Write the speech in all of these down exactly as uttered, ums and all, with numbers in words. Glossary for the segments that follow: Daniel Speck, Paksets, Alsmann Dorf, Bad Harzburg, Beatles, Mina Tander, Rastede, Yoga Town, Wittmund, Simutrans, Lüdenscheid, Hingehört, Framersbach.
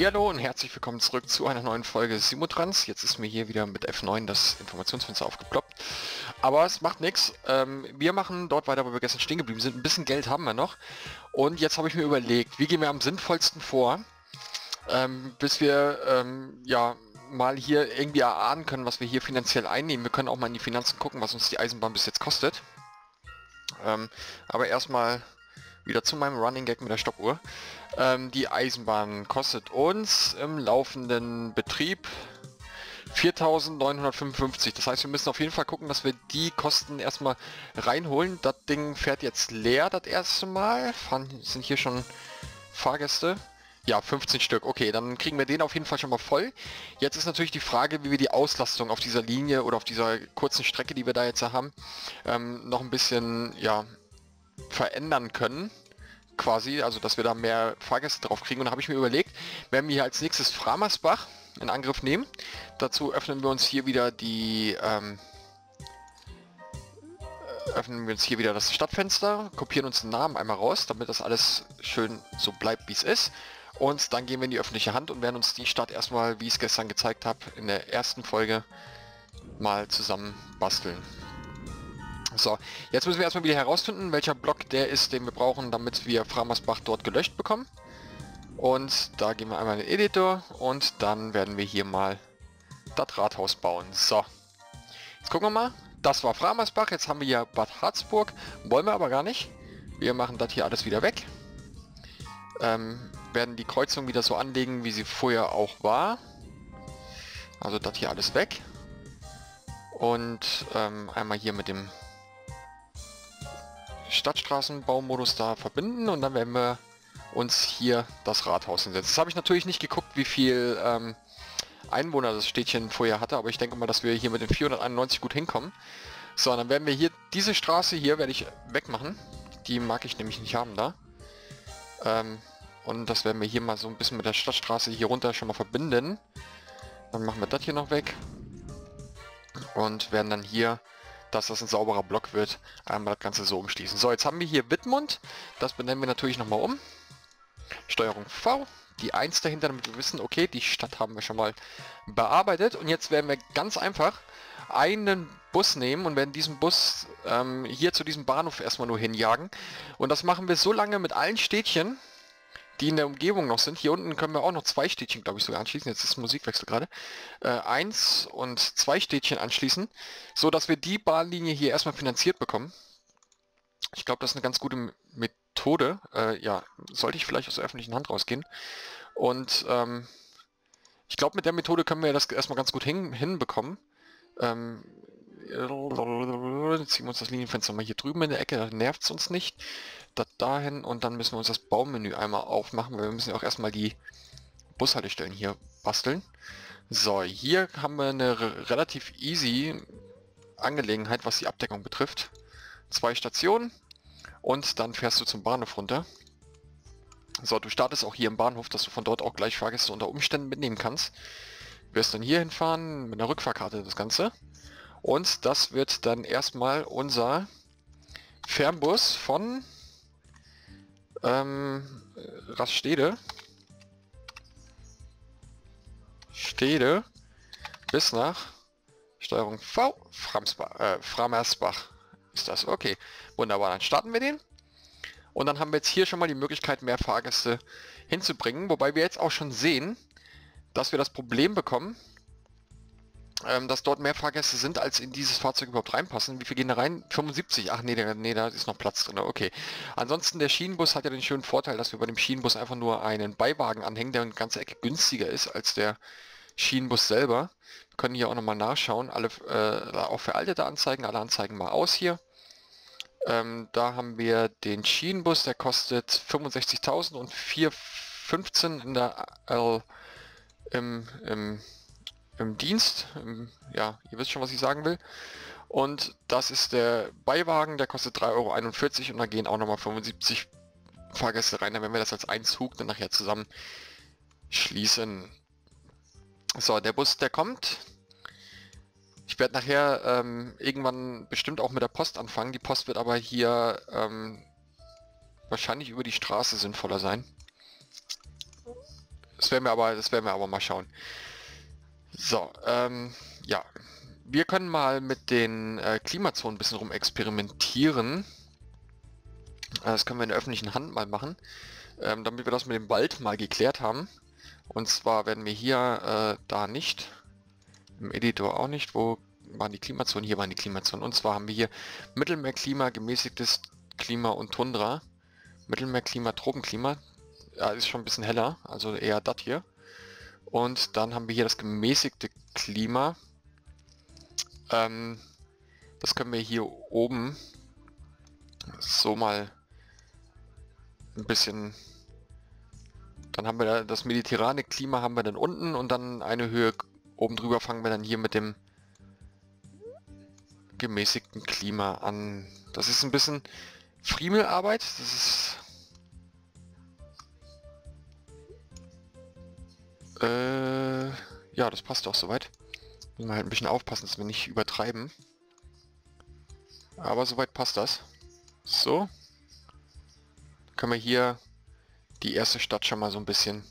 Hallihallo und herzlich willkommen zurück zu einer neuen Folge Simutrans. Jetzt ist mir hier wieder mit F neun das Informationsfenster aufgeploppt. Aber es macht nichts. Ähm, wir machen dort weiter, wo wir gestern stehen geblieben sind. Ein bisschen Geld haben wir noch. Und jetzt habe ich mir überlegt, wie gehen wir am sinnvollsten vor, ähm, bis wir ähm, ja mal hier irgendwie erahnen können, was wir hier finanziell einnehmen. Wir können auch mal in die Finanzen gucken, was uns die Eisenbahn bis jetzt kostet. Ähm, aber erstmal wieder zu meinem Running Gag mit der Stoppuhr. Ähm, die Eisenbahn kostet uns im laufenden Betrieb viertausendneunhundertfünfundfünfzig. Das heißt, wir müssen auf jeden Fall gucken, dass wir die Kosten erstmal reinholen. Das Ding fährt jetzt leer das erste Mal. Fahren, sind hier schon Fahrgäste? Ja, fünfzehn Stück. Okay, dann kriegen wir den auf jeden Fall schon mal voll. Jetzt ist natürlich die Frage, wie wir die Auslastung auf dieser Linie oder auf dieser kurzen Strecke, die wir da jetzt haben, ähm, noch ein bisschen, ja, verändern können, quasi, also dass wir da mehr Fahrgäste drauf kriegen. Und da habe ich mir überlegt, werden wir hier als nächstes Framersbach in Angriff nehmen. Dazu öffnen wir uns hier wieder die ähm, öffnen wir uns hier wieder das Stadtfenster, kopieren uns den Namen einmal raus, damit das alles schön so bleibt, wie es ist. Und dann gehen wir in die öffentliche Hand und werden uns die Stadt erstmal, wie ich es gestern gezeigt habe, in der ersten Folge mal zusammen basteln. So, jetzt müssen wir erstmal wieder herausfinden, welcher Block der ist, den wir brauchen, damit wir Framersbach dort gelöscht bekommen. Und da gehen wir einmal in den Editor und dann werden wir hier mal das Rathaus bauen. So, jetzt gucken wir mal. Das war Framersbach, jetzt haben wir hier Bad Harzburg. Wollen wir aber gar nicht. Wir machen das hier alles wieder weg. Ähm, werden die Kreuzung wieder so anlegen, wie sie vorher auch war. Also das hier alles weg. Und ähm, einmal hier mit dem Stadtstraßenbaumodus da verbinden und dann werden wir uns hier das Rathaus hinsetzen. Das habe ich natürlich nicht geguckt, wie viel ähm, Einwohner das Städtchen vorher hatte, aber ich denke mal, dass wir hier mit den vierhunderteinundneunzig gut hinkommen. So, dann werden wir hier, diese Straße hier werde ich wegmachen. Die mag ich nämlich nicht haben da. Ähm, und das werden wir hier mal so ein bisschen mit der Stadtstraße hier runter schon mal verbinden. Dann machen wir das hier noch weg. Und werden dann hier, dass das ein sauberer Block wird, einmal das Ganze so umschließen. So, jetzt haben wir hier Wittmund. Das benennen wir natürlich nochmal um. Steuerung V, die eins dahinter, damit wir wissen, okay, die Stadt haben wir schon mal bearbeitet. Und jetzt werden wir ganz einfach einen Bus nehmen und werden diesen Bus ähm, hier zu diesem Bahnhof erstmal nur hinjagen. Und das machen wir so lange mit allen Städtchen, die in der Umgebung noch sind. Hier unten können wir auch noch zwei Städtchen, glaube ich, sogar anschließen. Jetzt ist Musikwechsel gerade. Äh, eins und zwei Städtchen anschließen, so dass wir die Bahnlinie hier erstmal finanziert bekommen. Ich glaube, das ist eine ganz gute Methode. Äh, ja, sollte ich vielleicht aus der öffentlichen Hand rausgehen. Und ähm, ich glaube, mit der Methode können wir das erstmal ganz gut hin hinbekommen. Ähm, Jetzt ziehen wir uns das Linienfenster mal hier drüben in der Ecke, da nervt es uns nicht. Das dahin und dann müssen wir uns das Baumenü einmal aufmachen, weil wir müssen ja auch erstmal die Bushaltestellen hier basteln. So, hier haben wir eine relativ easy Angelegenheit, was die Abdeckung betrifft. Zwei Stationen und dann fährst du zum Bahnhof runter. So, du startest auch hier im Bahnhof, dass du von dort auch gleich Fahrgäste unter Umständen mitnehmen kannst. Du wirst dann hier hinfahren mit einer Rückfahrkarte das Ganze. Und das wird dann erstmal unser Fernbus von ähm, Rastede Stede bis nach Steuerung V, Framsbach, äh, Framersbach ist das. Okay, wunderbar, dann starten wir den. Und dann haben wir jetzt hier schon mal die Möglichkeit, mehr Fahrgäste hinzubringen, wobei wir jetzt auch schon sehen, dass wir das Problem bekommen, dass dort mehr Fahrgäste sind, als in dieses Fahrzeug überhaupt reinpassen. Wie viel gehen da rein? fünfundsiebzig? Ach nee, da, nee, da ist noch Platz drin. Okay. Ansonsten, der Schienenbus hat ja den schönen Vorteil, dass wir bei dem Schienenbus einfach nur einen Beiwagen anhängen, der eine ganze Ecke günstiger ist als der Schienenbus selber. Wir können hier auch nochmal nachschauen. Alle, äh, auch veraltete Anzeigen, alle Anzeigen mal aus hier. Ähm, da haben wir den Schienenbus, der kostet fünfundsechzigtausend und vierhundertfünfzehn in der, äh, im, im im Dienst, im, ja, ihr wisst schon, was ich sagen will. Und das ist der Beiwagen, der kostet drei Euro einundvierzig und da gehen auch nochmal fünfundsiebzig Fahrgäste rein, dann werden wir das als einen Zug dann nachher zusammen schließen. So, der Bus, der kommt. Ich werde nachher ähm, irgendwann bestimmt auch mit der Post anfangen. Die Post wird aber hier ähm, wahrscheinlich über die Straße sinnvoller sein. Das werden wir aber, das werden wir aber mal schauen. So, ähm, ja. Wir können mal mit den äh, Klimazonen ein bisschen rum experimentieren. Äh, das können wir in der öffentlichen Hand mal machen, ähm, damit wir das mit dem Wald mal geklärt haben. Und zwar werden wir hier, äh, da nicht, im Editor auch nicht, wo waren die Klimazonen? Hier waren die Klimazonen. Und zwar haben wir hier Mittelmeerklima, gemäßigtes Klima und Tundra. Mittelmeerklima, Tropenklima. Ja, ist schon ein bisschen heller, also eher das hier. Und dann haben wir hier das gemäßigte Klima. Ähm, das können wir hier oben so mal ein bisschen... Dann haben wir das mediterrane Klima haben wir dann unten und dann eine Höhe oben drüber fangen wir dann hier mit dem gemäßigten Klima an. Das ist ein bisschen Friemelarbeit, das ist... Äh, ja, das passt doch soweit. Müssen wir halt ein bisschen aufpassen, dass wir nicht übertreiben. Aber soweit passt das. So. Dann können wir hier die erste Stadt schon mal so ein bisschen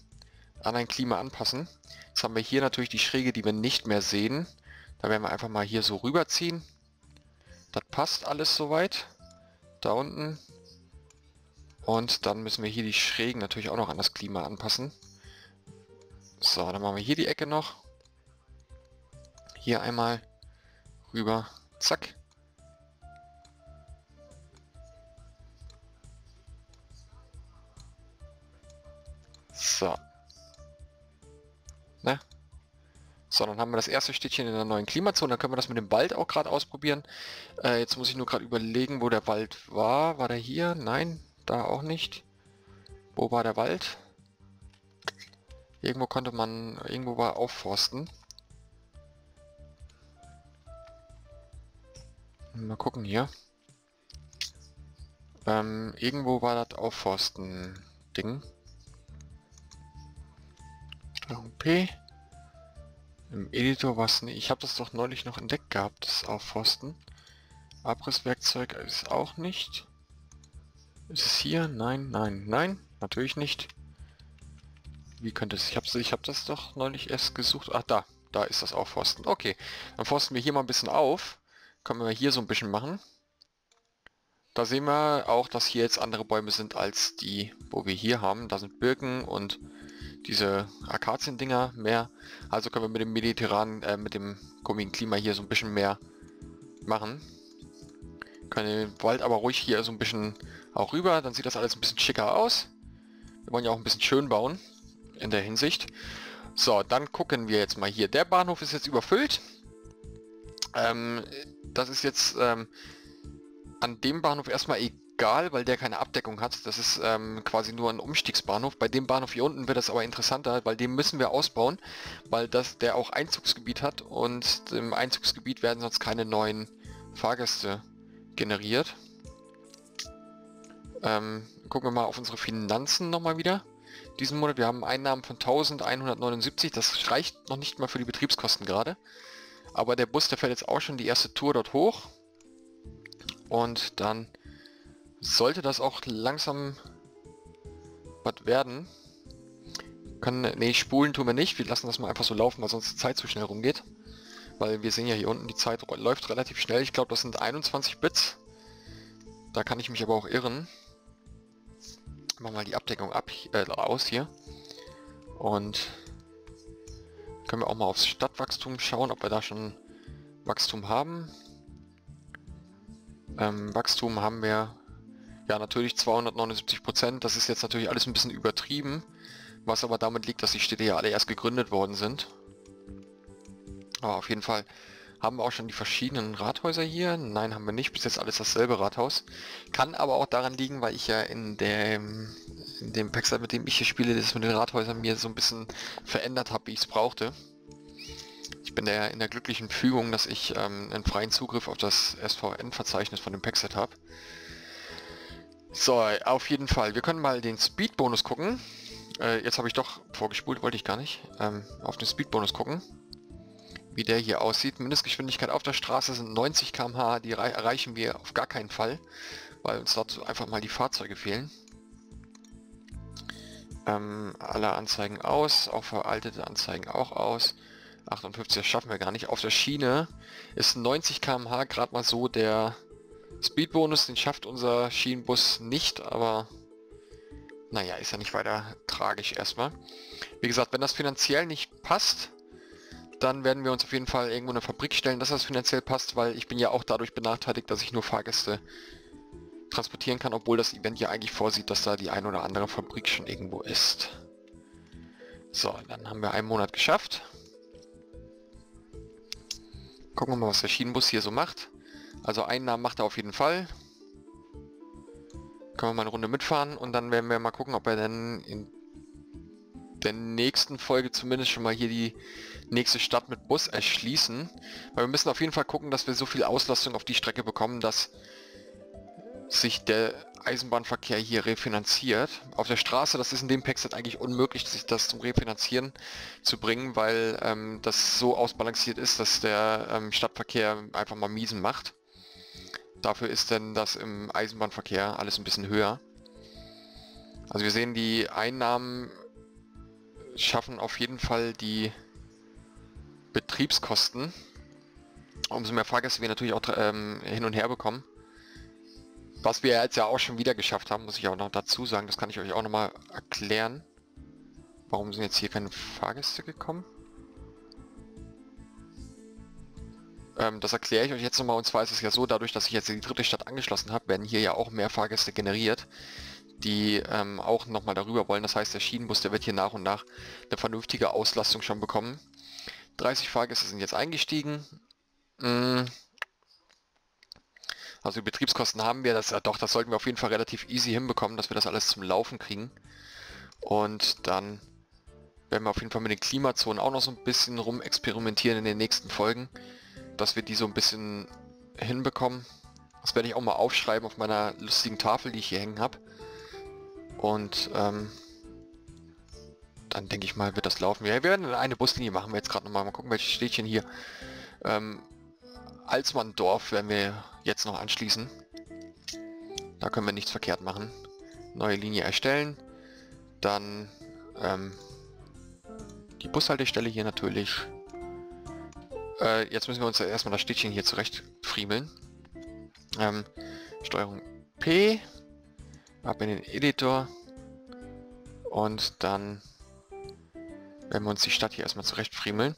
an ein Klima anpassen. Jetzt haben wir hier natürlich die Schräge, die wir nicht mehr sehen. Da werden wir einfach mal hier so rüberziehen. Das passt alles soweit. Da unten. Und dann müssen wir hier die Schrägen natürlich auch noch an das Klima anpassen. So, dann machen wir hier die Ecke noch. Hier einmal rüber. Zack. So. Ne? So, dann haben wir das erste Städtchen in der neuen Klimazone. Dann können wir das mit dem Wald auch gerade ausprobieren. Äh, jetzt muss ich nur gerade überlegen, wo der Wald war. War der hier? Nein, da auch nicht. Wo war der Wald? Irgendwo konnte man, irgendwo war aufforsten. Mal gucken hier. Ähm, irgendwo war das Aufforsten-Ding. P. Im Editor war es nicht. Ich habe das doch neulich noch entdeckt gehabt, das Aufforsten. Abrisswerkzeug ist auch nicht. Ist es hier? Nein, nein, nein. Natürlich nicht. Wie könnte es? Ich habe ich hab das doch neulich erst gesucht. Ach, da. Da ist das Aufforsten. Okay. Dann forsten wir hier mal ein bisschen auf. Können wir hier so ein bisschen machen. Da sehen wir auch, dass hier jetzt andere Bäume sind als die, wo wir hier haben. Da sind Birken und diese Akazien-Dinger mehr. Also können wir mit dem mediterranen, äh, mit dem komischen Klima hier so ein bisschen mehr machen. Können den Wald aber ruhig hier so ein bisschen auch rüber. Dann sieht das alles ein bisschen schicker aus. Wir wollen ja auch ein bisschen schön bauen. In der Hinsicht. So, dann gucken wir jetzt mal hier. Der Bahnhof ist jetzt überfüllt. Ähm, das ist jetzt ähm, an dem Bahnhof erstmal egal, weil der keine Abdeckung hat. Das ist ähm, quasi nur ein Umstiegsbahnhof. Bei dem Bahnhof hier unten wird das aber interessanter, weil den müssen wir ausbauen, weil das der auch Einzugsgebiet hat und im Einzugsgebiet werden sonst keine neuen Fahrgäste generiert. Ähm, gucken wir mal auf unsere Finanzen nochmal wieder. Diesen Monat, wir haben Einnahmen von eintausendeinhundertneunundsiebzig, das reicht noch nicht mal für die Betriebskosten gerade. Aber der Bus, der fährt jetzt auch schon die erste Tour dort hoch. Und dann sollte das auch langsam was werden. Kann, nee, spulen tun wir nicht, wir lassen das mal einfach so laufen, weil sonst die Zeit zu schnell rumgeht. Weil wir sehen ja hier unten, die Zeit läuft relativ schnell. Ich glaube, das sind einundzwanzig Bits. Da kann ich mich aber auch irren. Machen wir mal die Abdeckung ab, äh, aus hier und können wir auch mal aufs Stadtwachstum schauen, ob wir da schon Wachstum haben. Ähm, Wachstum haben wir ja natürlich zweihundertneunundsiebzig Prozent, das ist jetzt natürlich alles ein bisschen übertrieben, was aber damit liegt, dass die Städte ja alle erst gegründet worden sind. Aber auf jeden Fall haben wir auch schon die verschiedenen Rathäuser hier? Nein, haben wir nicht. Bis jetzt alles dasselbe Rathaus. Kann aber auch daran liegen, weil ich ja in dem, in dem Packset, mit dem ich hier spiele, das mit den Rathäusern mir so ein bisschen verändert habe, wie ich es brauchte. Ich bin da in der glücklichen Fügung, dass ich ähm, einen freien Zugriff auf das S V N-Verzeichnis von dem Packset habe. So, auf jeden Fall. Wir können mal den Speed-Bonus gucken. Äh, jetzt habe ich doch vorgespult, wollte ich gar nicht. Ähm, auf den Speed-Bonus gucken. Wie der hier aussieht. Mindestgeschwindigkeit auf der Straße sind neunzig Kilometer pro Stunde, die erreichen wir auf gar keinen Fall, weil uns dazu einfach mal die Fahrzeuge fehlen. ähm, alle Anzeigen aus, auch veraltete Anzeigen auch aus. achtundfünfzig schaffen wir gar nicht. Auf der Schiene ist neunzig Kilometer pro Stunde gerade mal so der Speedbonus, den schafft unser Schienenbus nicht, aber naja, ist ja nicht weiter tragisch erstmal. Wie gesagt, wenn das finanziell nicht passt, dann werden wir uns auf jeden Fall irgendwo in eine Fabrik stellen, dass das finanziell passt, weil ich bin ja auch dadurch benachteiligt, dass ich nur Fahrgäste transportieren kann, obwohl das Event ja eigentlich vorsieht, dass da die ein oder andere Fabrik schon irgendwo ist. So, dann haben wir einen Monat geschafft. Gucken wir mal, was der Schienenbus hier so macht. Also Einnahmen macht er auf jeden Fall. Können wir mal eine Runde mitfahren und dann werden wir mal gucken, ob er dann in der nächsten Folge zumindest schon mal hier die nächste Stadt mit Bus erschließen. Weil wir müssen auf jeden Fall gucken, dass wir so viel Auslastung auf die Strecke bekommen, dass sich der Eisenbahnverkehr hier refinanziert. Auf der Straße, das ist in dem Packset eigentlich unmöglich, sich das zum Refinanzieren zu bringen, weil ähm, das so ausbalanciert ist, dass der ähm, Stadtverkehr einfach mal miesen macht. Dafür ist denn das im Eisenbahnverkehr alles ein bisschen höher. Also wir sehen, die Einnahmen schaffen auf jeden Fall die Betriebskosten. Umso mehr Fahrgäste wir natürlich auch ähm, hin und her bekommen. Was wir jetzt ja auch schon wieder geschafft haben, muss ich auch noch dazu sagen, das kann ich euch auch nochmal erklären. Warum sind jetzt hier keine Fahrgäste gekommen? Ähm, das erkläre ich euch jetzt nochmal, und zwar ist es ja so, dadurch, dass ich jetzt die dritte Stadt angeschlossen habe, werden hier ja auch mehr Fahrgäste generiert, die ähm, auch nochmal darüber wollen. Das heißt, der Schienenbus, der wird hier nach und nach eine vernünftige Auslastung schon bekommen. dreißig Fahrgäste sind jetzt eingestiegen. Mm. Also die Betriebskosten haben wir, das, ja doch, das sollten wir auf jeden Fall relativ easy hinbekommen, dass wir das alles zum Laufen kriegen. Und dann werden wir auf jeden Fall mit den Klimazonen auch noch so ein bisschen rumexperimentieren in den nächsten Folgen, dass wir die so ein bisschen hinbekommen. Das werde ich auch mal aufschreiben auf meiner lustigen Tafel, die ich hier hängen habe. Und ähm, dann denke ich mal, wird das laufen. Ja, wir werden eine Buslinie machen, wir jetzt gerade nochmal mal gucken, welches Städtchen hier. Ähm, Alsmann Dorf werden wir jetzt noch anschließen. Da können wir nichts verkehrt machen. Neue Linie erstellen. Dann ähm, die Bushaltestelle hier natürlich. Äh, jetzt müssen wir uns erstmal das Städtchen hier zurecht friemeln. Ähm, Steuerung P. Ab in den Editor. Und dann werden wir uns die Stadt hier erstmal zurecht friemeln.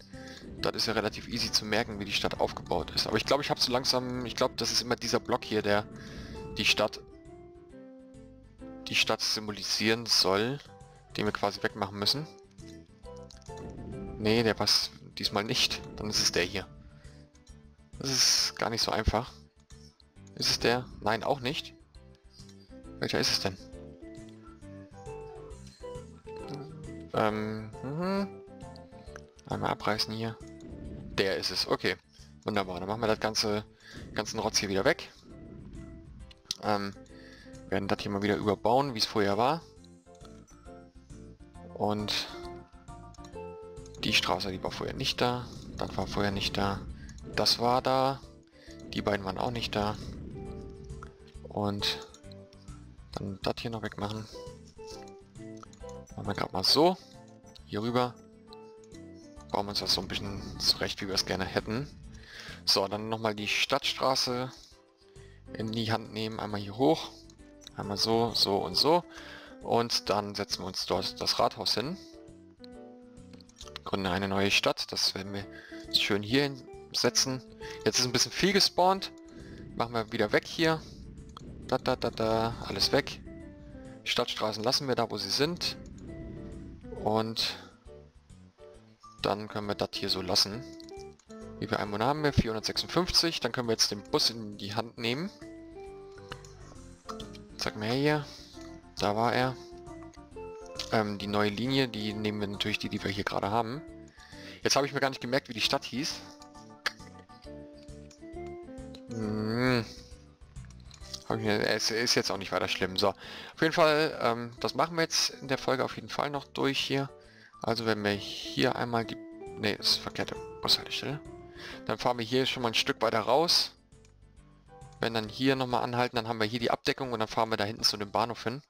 Das ist ja relativ easy zu merken, wie die Stadt aufgebaut ist. Aber ich glaube, ich habe so langsam... Ich glaube, das ist immer dieser Block hier, der die Stadt die Stadt symbolisieren soll, den wir quasi wegmachen müssen. Nee, der passt diesmal nicht. Dann ist es der hier. Das ist gar nicht so einfach. Ist es der? Nein, auch nicht. Welcher ist es denn? Ähm... Mhm. Einmal abreißen hier. Der ist es. Okay. Wunderbar. Dann machen wir das ganze ganzen Rotz hier wieder weg. Ähm, werden das hier mal wieder überbauen, wie es vorher war. Und die Straße, die war vorher nicht da. Das war vorher nicht da. Das war da. Die beiden waren auch nicht da. Und dann das hier noch wegmachen. Machen wir gerade mal so. Hier rüber. Bauen wir uns das so ein bisschen zurecht, wie wir es gerne hätten. So, dann nochmal die Stadtstraße in die Hand nehmen. Einmal hier hoch. Einmal so, so und so. Und dann setzen wir uns dort das Rathaus hin. Gründen eine neue Stadt. Das werden wir schön hier hinsetzen. Jetzt ist ein bisschen viel gespawnt. Machen wir wieder weg hier. Da, da, da, da. Alles weg. Stadtstraßen lassen wir da, wo sie sind. Und... dann können wir das hier so lassen. Wie viele Einwohner haben wir? vierhundertsechsundfünfzig. Dann können wir jetzt den Bus in die Hand nehmen. Zeig mir her hier. Da war er. Ähm, die neue Linie, die nehmen wir natürlich, die, die wir hier gerade haben. Jetzt habe ich mir gar nicht gemerkt, wie die Stadt hieß. Hm. Hab ich mir, es ist jetzt auch nicht weiter schlimm. So, auf jeden Fall, ähm, das machen wir jetzt in der Folge auf jeden Fall noch durch hier. Also wenn wir hier einmal die... Ne, das ist verkehrte Bushaltestelle. Dann fahren wir hier schon mal ein Stück weiter raus. Wenn dann hier nochmal anhalten, dann haben wir hier die Abdeckung und dann fahren wir da hinten zu dem Bahnhof hin.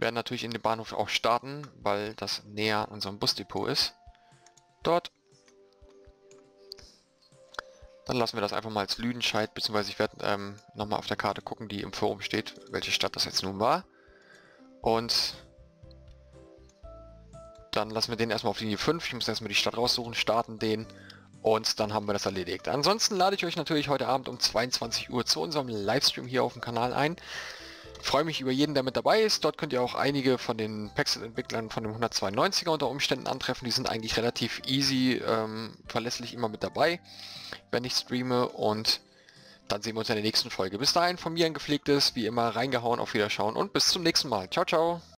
werden natürlich in den Bahnhof auch starten, weil das näher unserem Busdepot ist. Dort. Dann lassen wir das einfach mal als Lüdenscheid, beziehungsweise ich werde ähm, nochmal auf der Karte gucken, die im Forum steht, welche Stadt das jetzt nun war. Und dann lassen wir den erstmal auf Linie fünf, ich muss erstmal die Stadt raussuchen, starten den und dann haben wir das erledigt. Ansonsten lade ich euch natürlich heute Abend um zweiundzwanzig Uhr zu unserem Livestream hier auf dem Kanal ein. Ich freue mich über jeden, der mit dabei ist. Dort könnt ihr auch einige von den Pexel-Entwicklern von dem hundertzweiundneunziger unter Umständen antreffen. Die sind eigentlich relativ easy, ähm, verlässlich immer mit dabei, wenn ich streame. Und dann sehen wir uns in der nächsten Folge. Bis dahin von mir ein gepflegtes, wie immer reingehauen, auf Wiederschauen und bis zum nächsten Mal. Ciao, ciao!